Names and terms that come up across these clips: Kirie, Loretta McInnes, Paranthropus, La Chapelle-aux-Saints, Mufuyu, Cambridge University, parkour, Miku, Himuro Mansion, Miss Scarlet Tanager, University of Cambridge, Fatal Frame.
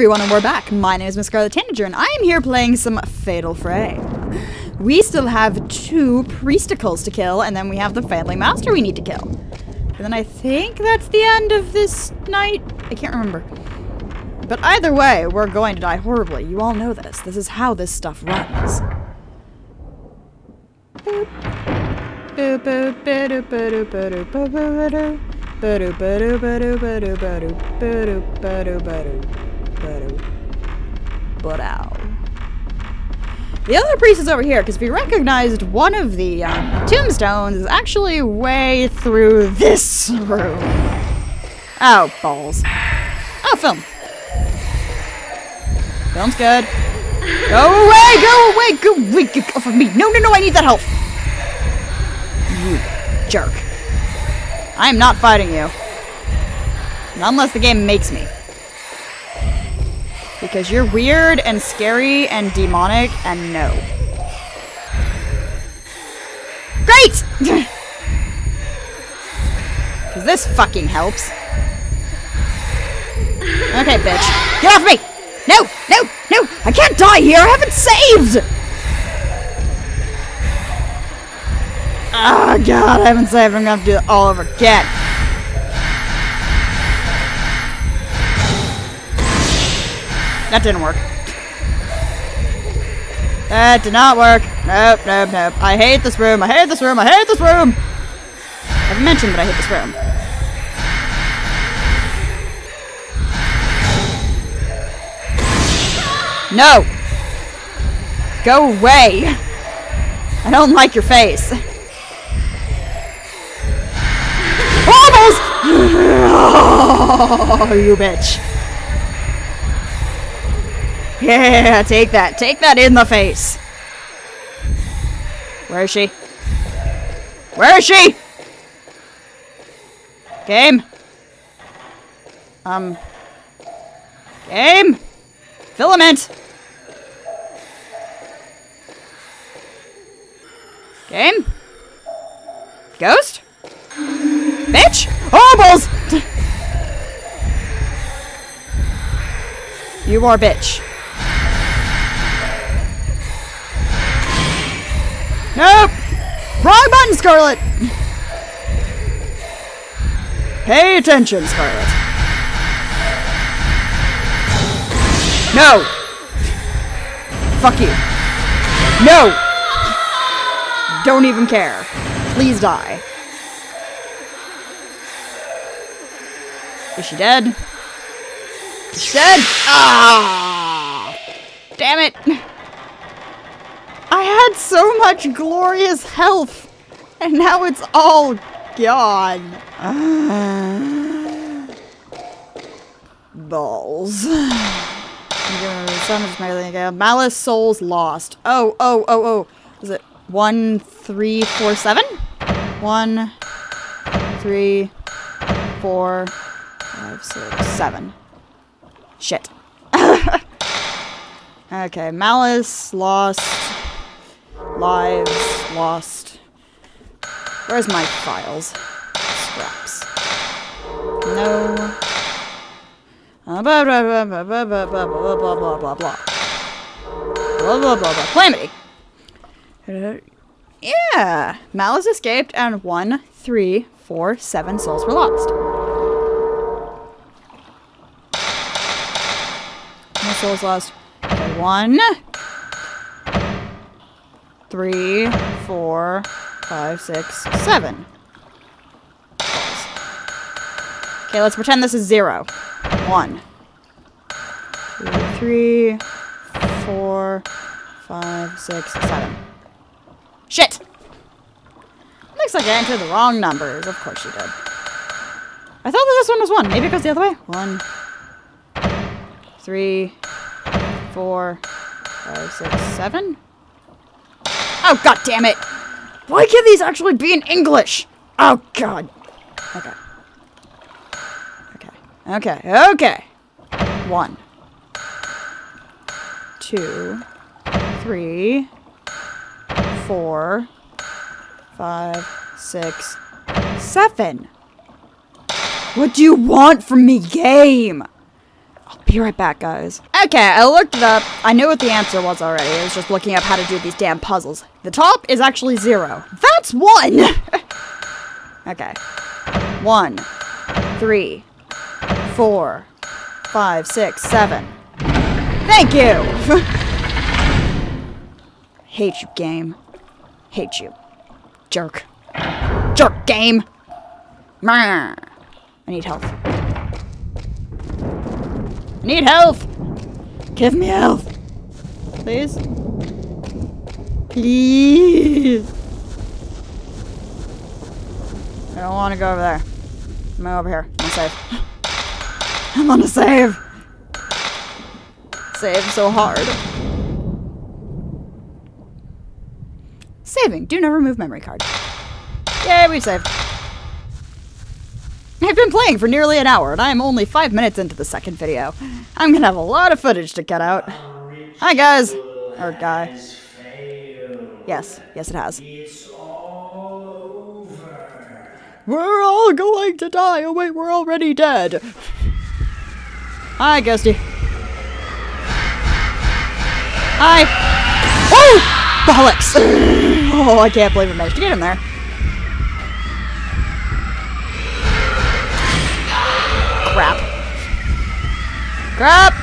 everyone, and we're back. My name is Miss Scarlet Tanager, and I am here playing some Fatal Frame. We still have 2 priesticles to kill, and then we have the Family Master we need to kill. And then I think that's the end of this night. I can't remember. But either way, we're going to die horribly. You all know this. This is how this stuff runs. Boop. The other priest is over here, because we recognized one of the tombstones is actually way through this room. Oh, balls. Oh, film. Film's good. Go away, get off of me. No, no, no, I need that help. You jerk. I am not fighting you. Not unless the game makes me. Because you're weird and scary and demonic and no. Great! Because this fucking helps. Okay, bitch. Get off me! No! No! No! I can't die here! I haven't saved! Oh god, I haven't saved. I'm gonna have to do it all over again. That didn't work. That did not work. Nope, nope, nope. I hate this room. I hate this room. I hate this room. I've mentioned that I hate this room. No! Go away! I don't like your face. Oh, you bitch. Yeah, take that. Take that in the face. Where is she? Where is she? Game? Game? Filament? Game? Ghost? Bitch! Oh, balls! You are bitch. Nope! Wrong button, Scarlet! Pay attention, Scarlet. No! Fuck you. No! Don't even care. Please die. Is she dead? She's dead! Ah! Damn it! I had so much glorious health, and now it's all gone. Balls. Malice souls lost. Oh. Is it 1, 3, 4, 7? 1, 3, 4. 5, 6, 7. Shit. Okay, malice, lost, lives, lost. Where's my files? Scraps. No. Blah, blah, blah, blah, blah, blah, blah, blah, blah, blah, blah, blah. Blah, blah, blah, blah. Calamity! Yeah! Malice escaped and 1, 3, 4, 7 souls were lost. Souls lost. 1, 3, 4, 5, 6, 7. Okay, let's pretend this is 0. 1, 2, 3, 4, 5, 6, 7. Shit! Looks like I entered the wrong numbers. Of course you did. I thought that this one was 1. Maybe it goes the other way? 1, 3, 4, 5, 6, 7. Oh, god damn it! Why can't these actually be in English? Oh, god. Okay. Okay. 1, 2, 3, 4, 5, 6, 7. What do you want from me, game? I'll be right back, guys. Okay, I looked it up. I knew what the answer was already. I was just looking up how to do these damn puzzles. The top is actually 0. That's 1! Okay. 1, 3, 4, 5, 6, 7. Thank you! Hate you, game. Hate you. Jerk. Jerk, game! I need health. I need health! Give me health! Please? Please! I don't want to go over there. I'm over here. I'm gonna save. I'm gonna save! Save so hard. Saving. Do not remove memory card. Yay, we've saved. I've been playing for nearly an hour, and I am only 5 minutes into the second video. I'm gonna have a lot of footage to cut out. Hi, guys! Or guy. Yes. Yes, it has. We're all going to die! Oh wait, we're already dead! Hi, Ghosty. Hi! Oh! Bollocks! Oh, I can't believe I managed to get him there. Crap. Crap! Ow.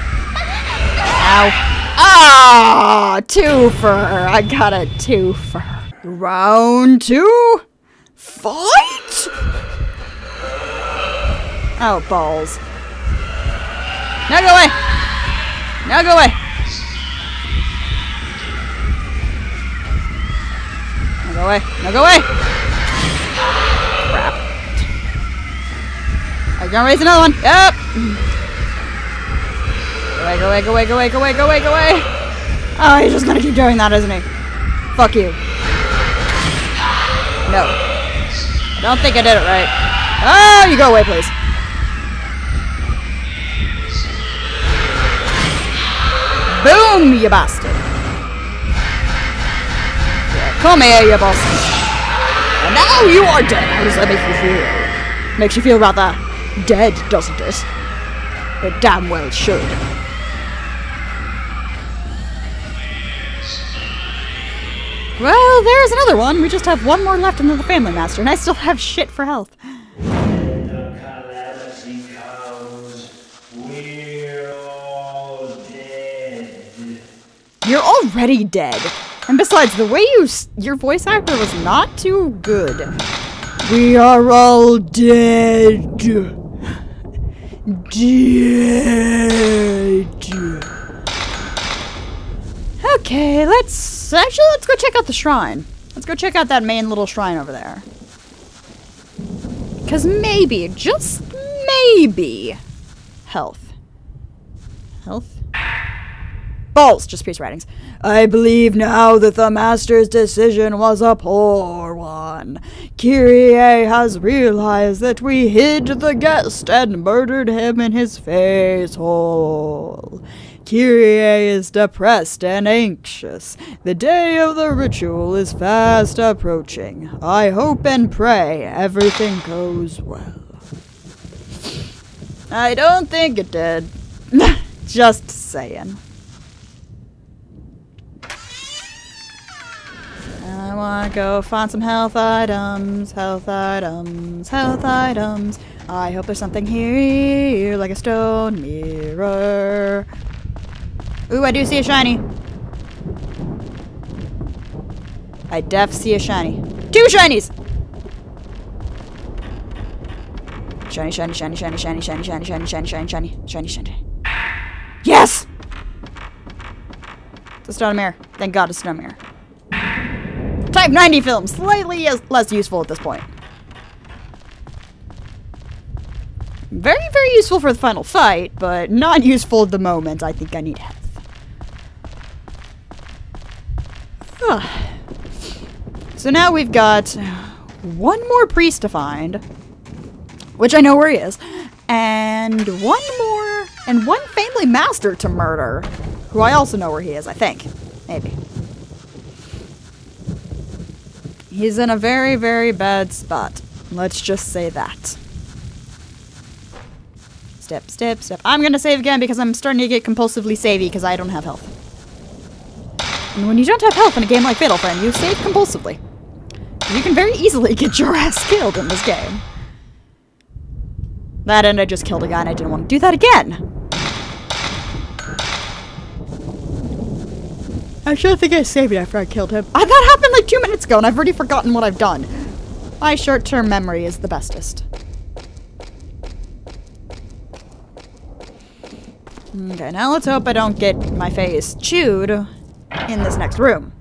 Ah! Twofer! I got a twofer. Round 2? Fight? Oh, balls. Now go away! Now go away! Now go away! Now go away! Crap. I'm gonna raise another one! Yep! Go away, go away, go away, go away, go away, go away, go away! Oh, he's just gonna keep doing that, isn't he? Fuck you. No. I don't think I did it right. Oh, you go away, please. Boom, you bastard. Yeah, come here, you bastard. And now you are dead. How does that make you feel? Makes you feel rather dead, doesn't it? It damn well should. Well, there's another one. We just have one more left under the Family Master, and I still have shit for health. When the calamity comes, we're all dead. You're already dead. And besides, the way your voice actor was not too good. We are all dead. Dead. Okay, let's go check out the shrine. Let's go check out that main little shrine over there. Because maybe, just maybe, health. Health? Balls, just piece of writings. I believe now that the master's decision was a poor one. Kirie has realized that we hid the guest and murdered him in his face hole. Kirie is depressed and anxious. The day of the ritual is fast approaching. I hope and pray everything goes well. I don't think it did. Just saying. I wanna go find some health items, health items, health items. I hope there's something here, like a stone mirror. Ooh, I do see a shiny. I def see a shiny. 2 shinies! Shiny, shiny, shiny, shiny, shiny, shiny, shiny, shiny, shiny, shiny, shiny, shiny, shiny. Yes! It's a stone mirror. Thank God it's a stone mirror. Type 90 film, slightly less useful at this point. Very, very useful for the final fight, but not useful at the moment. I think I need health. So now we've got one more priest to find, which I know where he is, and one family master to murder, who I also know where he is, I think. Maybe. He's in a very, very bad spot. Let's just say that. step, step, step. I'm gonna save again because I'm starting to get compulsively savey because I don't have health. And when you don't have health in a game like Fatal Frame, you save compulsively. You can very easily get your ass killed in this game. That and I just killed a guy and I didn't want to do that again. I sure think I saved it after I killed him. That happened like 2 minutes ago and I've already forgotten what I've done. My short-term memory is the bestest. Okay, now let's hope I don't get my face chewed in this next room.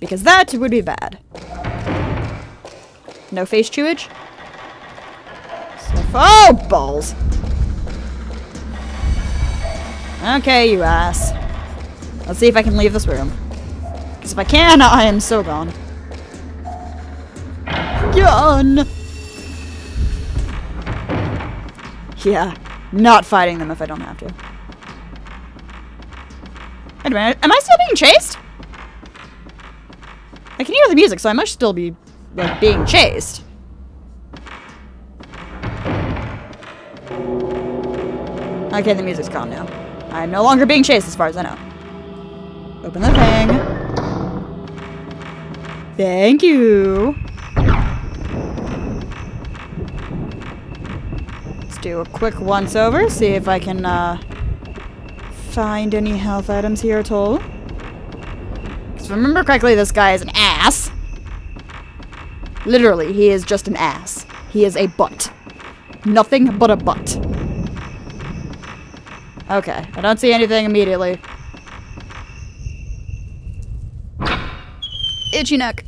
Because that would be bad. No face chewage? Oh, balls! Okay, you ass. Let's see if I can leave this room. Because if I can, I am so gone. Gone! Yeah, not fighting them if I don't have to. Wait a minute, am I still being chased? I can hear the music, so I must still be, like, being chased. Okay, the music's gone now. I'm no longer being chased as far as I know. Open the thing. Thank you. Let's do a quick once over, see if I can find any health items here at all. Because if I remember correctly, this guy is an ass. Literally, he is just an ass. He is a butt. Nothing but a butt. Okay, I don't see anything immediately. Itchy neck.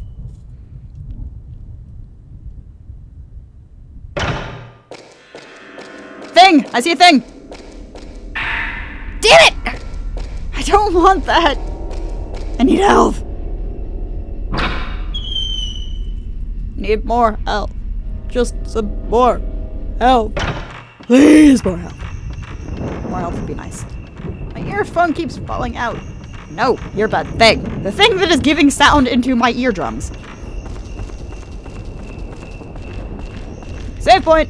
Thing! I see a thing! Damn it! I don't want that! I need health! Need more health. Just some more health. Please, more health. More health would be nice. My earphone keeps falling out. No, earbud thing. The thing that is giving sound into my eardrums. Save point!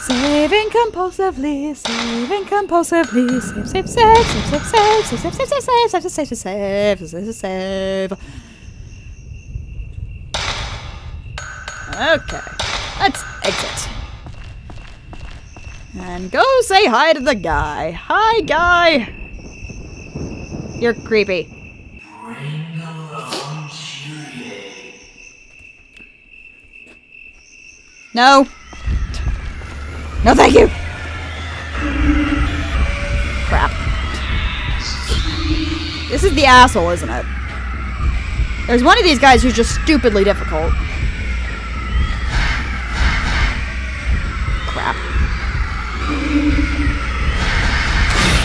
Saving compulsively, saving compulsively. Save, save, save, save, save, save, save, save, save, save, save, save, save, save. Okay, let's exit. And go say hi to the guy. Hi, guy! You're creepy. Bring along Kirie. No. No, thank you! Crap. This is the asshole, isn't it? There's one of these guys who's just stupidly difficult.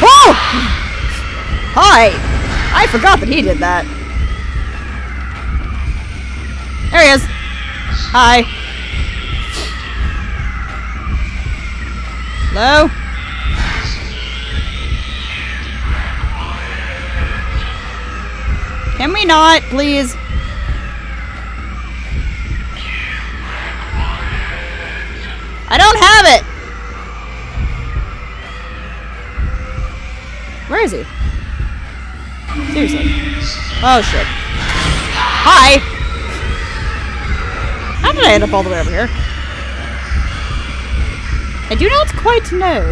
Oh! Hi! I forgot that he did that. There he is. Hi. Hello? Can we not, please? I don't have it! Where is he? Seriously. Oh shit. Hi! How did I end up all the way over here? I do not quite know.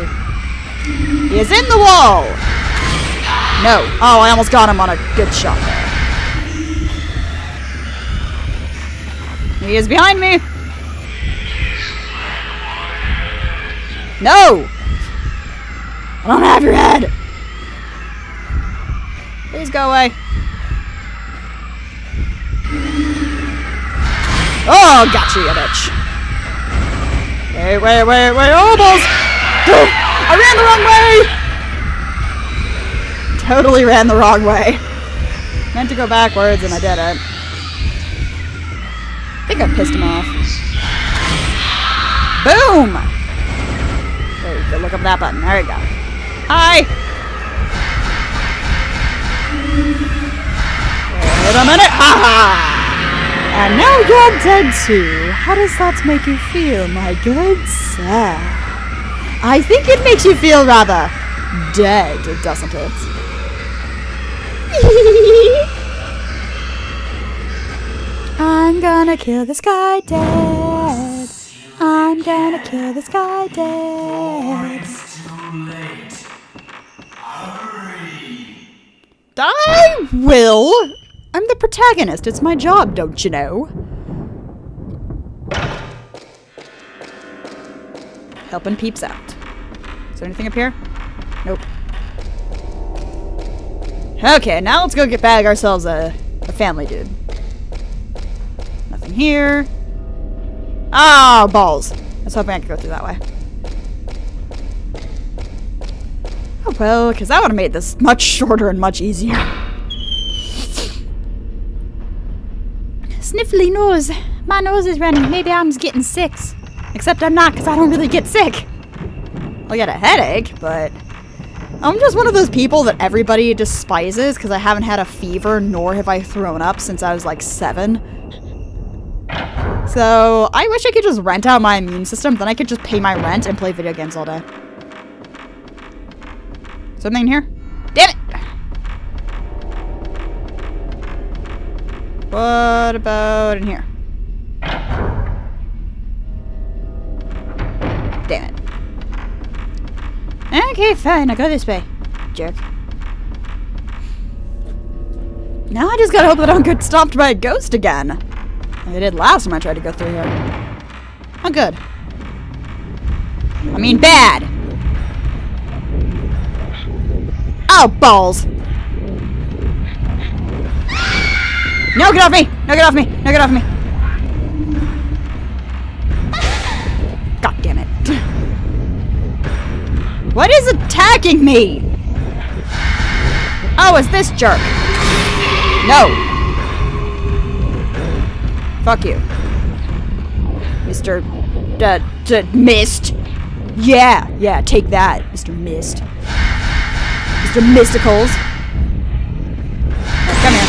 He is in the wall! No. Oh, I almost got him on a good shot there. He is behind me! No! I don't have your head! Please go away. Oh, gotcha, you bitch. Wait, wait, wait, wait. Oh, balls. I ran the wrong way. Totally ran the wrong way. Meant to go backwards and I didn't. I think I pissed him off. Boom. There you go. Look up that button. There we go. Hi. Wait a minute! Ha ha! And now you're dead too. How does that make you feel, my good sir? I think it makes you feel rather dead, doesn't it? I'm gonna kill this guy dead. I'm gonna kill this guy dead. I will! I'm the protagonist. It's my job, don't you know? Helping peeps out. Is there anything up here? Nope. Okay, now let's go get bag ourselves a family dude. Here. Oh, balls. I was hoping I could go through that way. Oh, well, because that would have made this much shorter and much easier. Sniffly nose. My nose is running. Maybe I'm just getting sick. Except I'm not, because I don't really get sick. I'll get a headache, but I'm just one of those people that everybody despises because I haven't had a fever, nor have I thrown up since I was like 7. So, I wish I could just rent out my immune system, then I could just pay my rent and play video games all day. Something in here? Damn it! What about in here? Damn it. Okay, fine, I'll go this way. Jerk. Now I just gotta hope that I don't get stopped by a ghost again. I did last time I tried to go through here. Oh, good. I mean, bad. Oh, balls. No, get off me. No, get off me. No, get off me. God damn it. What is attacking me? Oh, it's this jerk. No. Fuck you. Mr. Mist. Yeah, yeah, take that, Mr. Mist. Mr. Mysticals. Come here.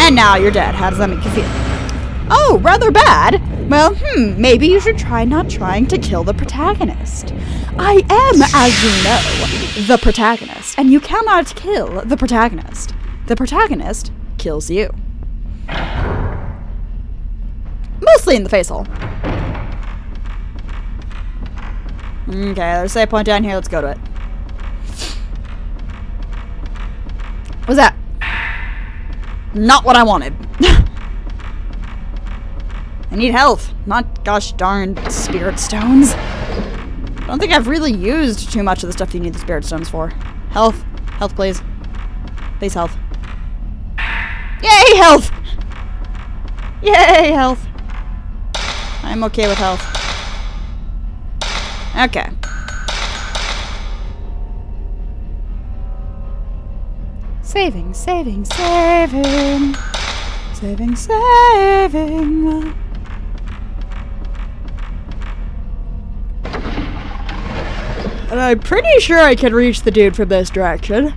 And now you're dead. How does that make you feel? Oh, rather bad. Well, maybe you should try not trying to kill the protagonist. I am, as you know, the protagonist, and you cannot kill the protagonist. The protagonist kills you. Mostly in the face hole. Okay, there's a point down here. Let's go to it. What's that? Not what I wanted. I need health, not gosh darn spirit stones. I don't think I've really used too much of the stuff you need the spirit stones for. Health. Health, please. Please, health. Yay, health! Yay, health. I'm okay with health. Okay. Saving, saving, saving. Saving, saving. And I'm pretty sure I can reach the dude from this direction.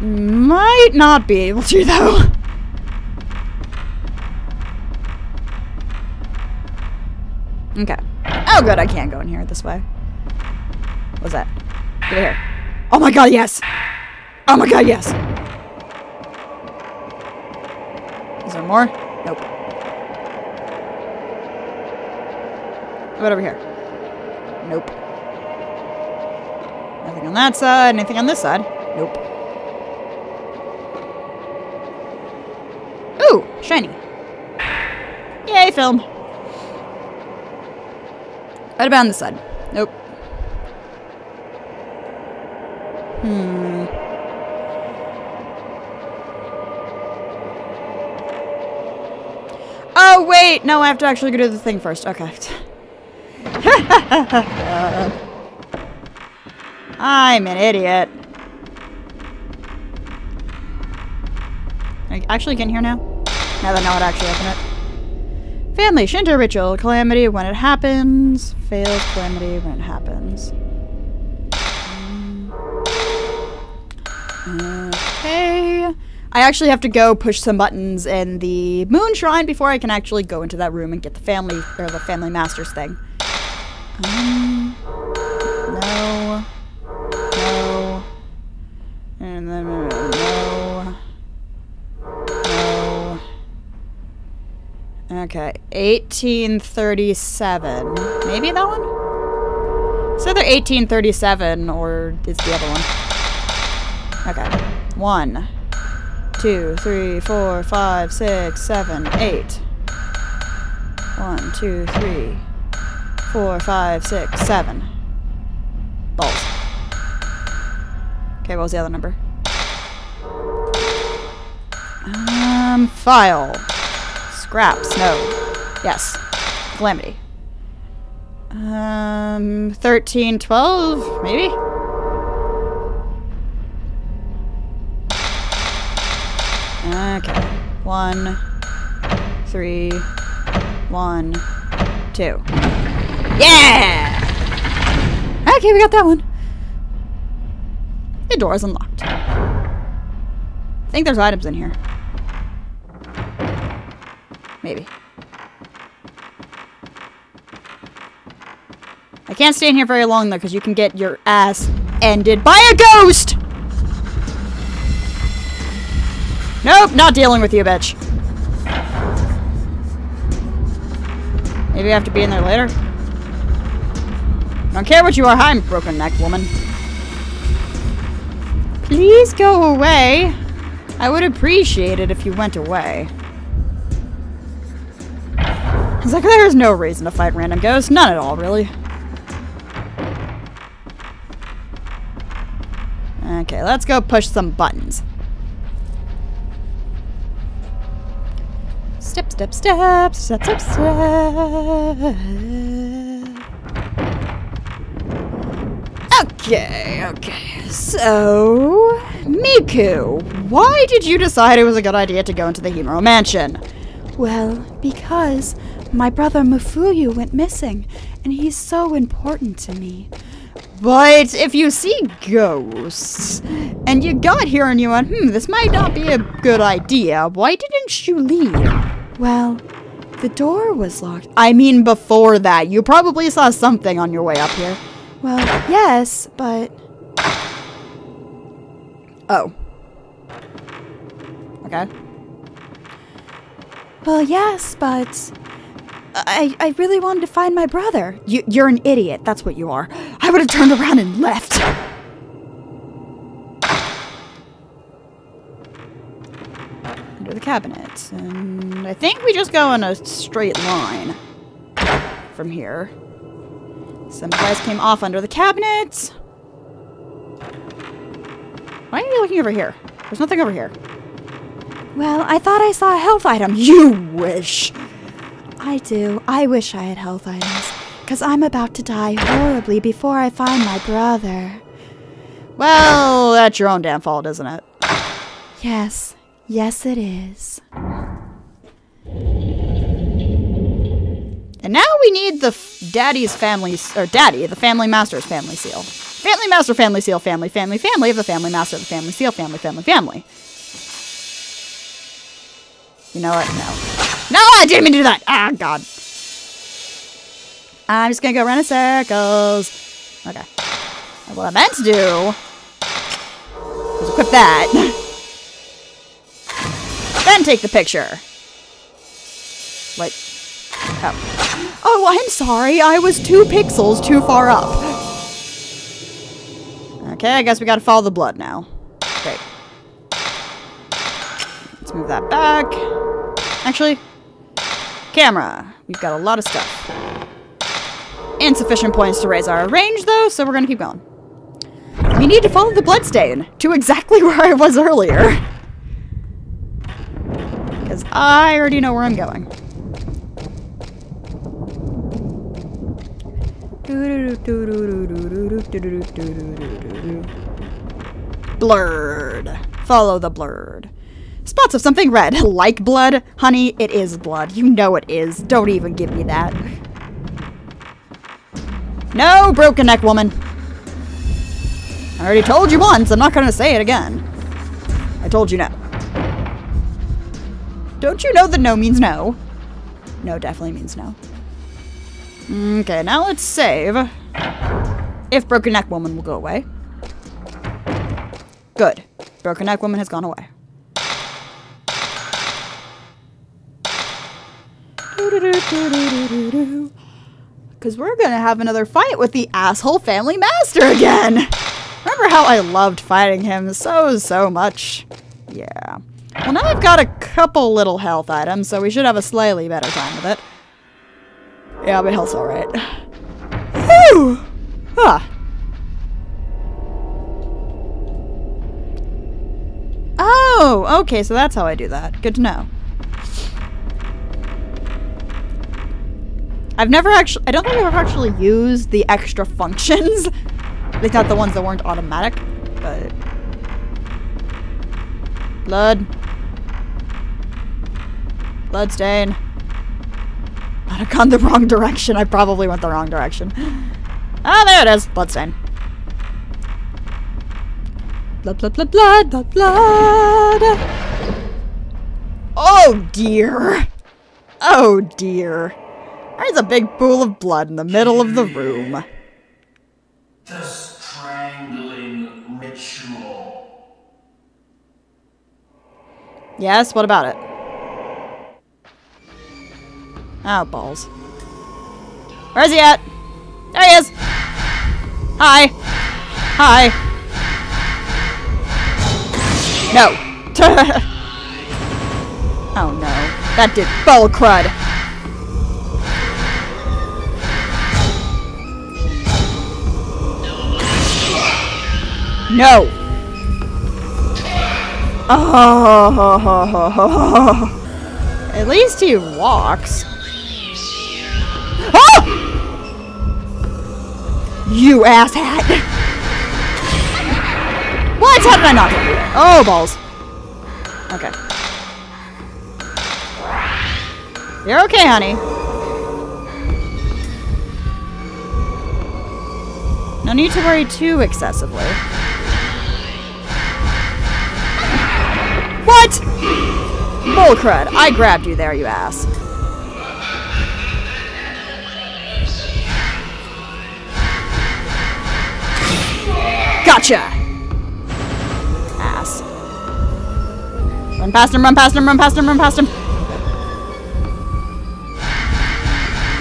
Might not be able to, though. Okay. Oh, good. I can't go in here this way. What's that? Get over here. Oh my god, yes! Oh my god, yes! Is there more? Nope. What about over here? Nope. Nothing on that side. Anything on this side? Nope. Ooh! Shiny. Yay, film. Right about on this side. Nope. Oh, wait! No, I have to actually go do the thing first. Okay. I'm an idiot. Can I actually get in here now? Now that I know how to actually open it. Family Shinto ritual. Calamity when it happens. Fails calamity when it happens. Okay. I actually have to go push some buttons in the moon shrine before I can actually go into that room and get the family, or the family master's thing. No. No. And then no. No. Okay. 1837. Maybe that one? It's either 1837 or it's the other one. Okay. 1, 2, 3, 4, 5, 6, 7, 8. 1, 2, 3, 4, 5, 6, 7. Balls. Okay, what was the other number? File. Scraps. No. Yes. Calamity. 13, 12, maybe? Okay. 1, 3, 1, 2. Yeah! Okay, we got that one. The door is unlocked. I think there's items in here. Maybe. I can't stay in here very long, though, because you can get your ass ended by a ghost! Nope, not dealing with you, bitch. Maybe I have to be in there later. I don't care what you are. Hi, I'm broken neck, woman. Please go away. I would appreciate it if you went away. It's like there is no reason to fight random ghosts. None at all, really. Okay, let's go push some buttons. Step, step, step, step, step, step. Okay, okay. So, Miku, why did you decide it was a good idea to go into the Himuro Mansion? Well, because my brother Mufuyu went missing, and he's so important to me. But if you see ghosts, and you got here and you went, this might not be a good idea, why didn't you leave? Well, the door was locked. I mean, before that, you probably saw something on your way up here. Well, yes, but... Oh. Okay. Well, yes, but... I really wanted to find my brother. You're an idiot. That's what you are. I would have turned around and left. Under the cabinet. And I think we just go in a straight line from here. Some guys came off under the cabinet. Why are you looking over here? There's nothing over here. Well, I thought I saw a health item. You wish. I do. I wish I had health items, because I'm about to die horribly before I find my brother. Well, that's your own damn fault, isn't it? Yes. Yes, it is. And now we need the daddy's family, or daddy, the family master's family seal. Family master, family seal, family, family, family of the family master, the family seal, family, family, family. You know what? No. No, I didn't mean to do that! Ah, God. I'm just gonna go around in circles. Okay. And what I meant to do was equip that. Then take the picture. Wait. Oh. Oh, I'm sorry. I was 2 pixels too far up. Okay, I guess we gotta follow the blood now. Great. Let's move that back. Actually... Camera. We've got a lot of stuff. Insufficient points to raise our range, though, so we're gonna keep going. We need to follow the bloodstain to exactly where I was earlier. Because I already know where I'm going. Blurred. Follow the blurred. Spots of something red. Like blood? Honey, it is blood. You know it is. Don't even give me that. No, broken neck woman. I already told you once. I'm not going to say it again. I told you no. Don't you know that no means no? No definitely means no. Okay, now let's save. If Broken Neck Woman will go away. Good. Broken Neck Woman has gone away. Because we're going to have another fight with the asshole family master again. Remember how I loved fighting him so much? Yeah. Well, now I've got a couple little health items, so we should have a slightly better time with it. Yeah, but health's alright. Whew! Huh. Oh, okay, so that's how I do that. Good to know. I've never actually, I don't think I've ever actually used the extra functions. At least not the ones that weren't automatic, but... Blood. Blood stain. Might have gone the wrong direction. I probably went the wrong direction. Ah, there it is. Blood stain. Blood, blood, blood, blood, blood, blood. Oh dear. Oh dear. There's a big pool of blood in the middle of the room. The strangling ritual. Yes, what about it? Oh, balls. Where is he at? There he is! Hi! Hi! No! Oh no. That did bull crud! No! Oh! At least he walks. Oh! You asshat! What? How did I not? Oh, balls. Okay. You're okay, honey. No need to worry too excessively. What? Bull crud. I grabbed you there, you ass. Gotcha! Ass. Run past him, run past him, run past him, run past him!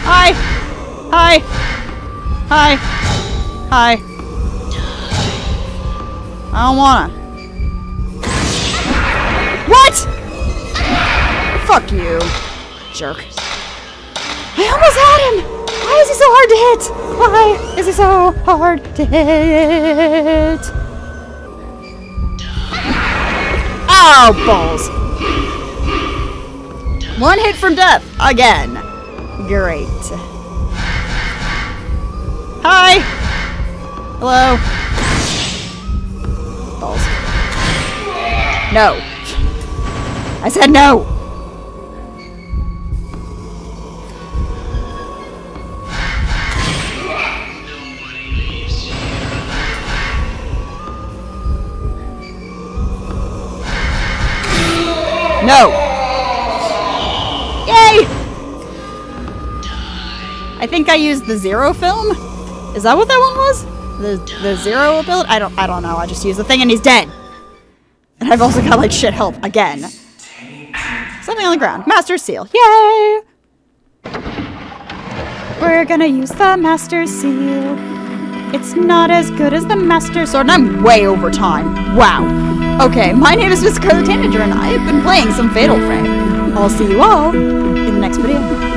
Hi! Hi! Hi! Hi! I don't wanna. What?! Fuck you, jerk. I almost had him! Why is he so hard to hit? Why is he so hard to hit? Oh, balls. One hit from death again. Great. Hi. Hello. Balls. No. I said no. No! Yay! I think I used the zero film? Is that what that one was? The zero ability? I don't know. I just used the thing and he's dead. And I've also got like shit health again. Something on the ground. Master Seal. Yay! We're gonna use the Master Seal. It's not as good as the Master Sword. And I'm way over time. Wow. Okay, my name is Miss Scarlet Tanager, and I have been playing some Fatal Frame. I'll see you all in the next video.